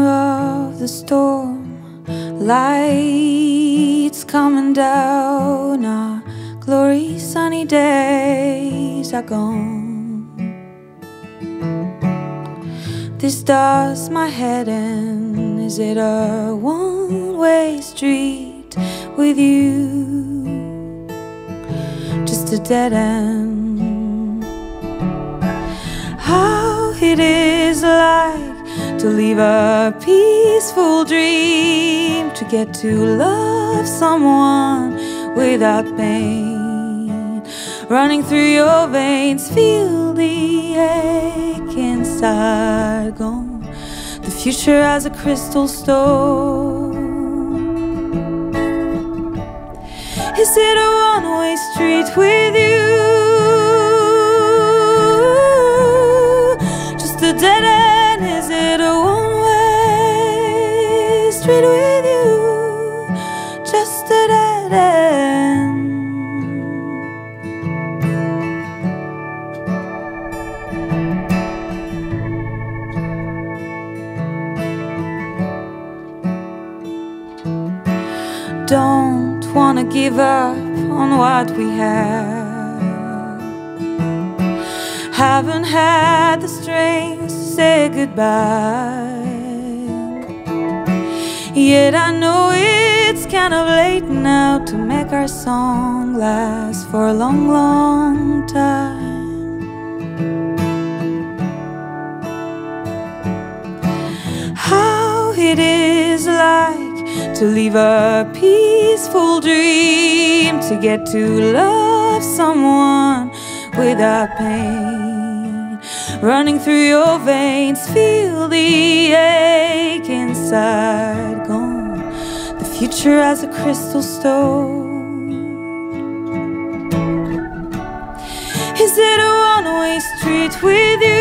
of the storm, lights coming down, our glory sunny days are gone. This dust my head in, is it a one-way street with you? Just a dead end. How it is like to leave a peaceful dream, to get to love someone without pain running through your veins. Feel the ache inside, gone. The future as a crystal stone. Is it a one-way street with you? Just a dead end. Is it a one-way street with you? Just a dead end. Don't wanna give up on what we have. Haven't had the strength say goodbye, yet I know it's kind of late now to make our song last for a long, long time. How it is like to leave a peaceful dream, to get to love someone without pain running through your veins. Feel the ache inside, gone. The future as a crystal stone. Is it a one-way street with you?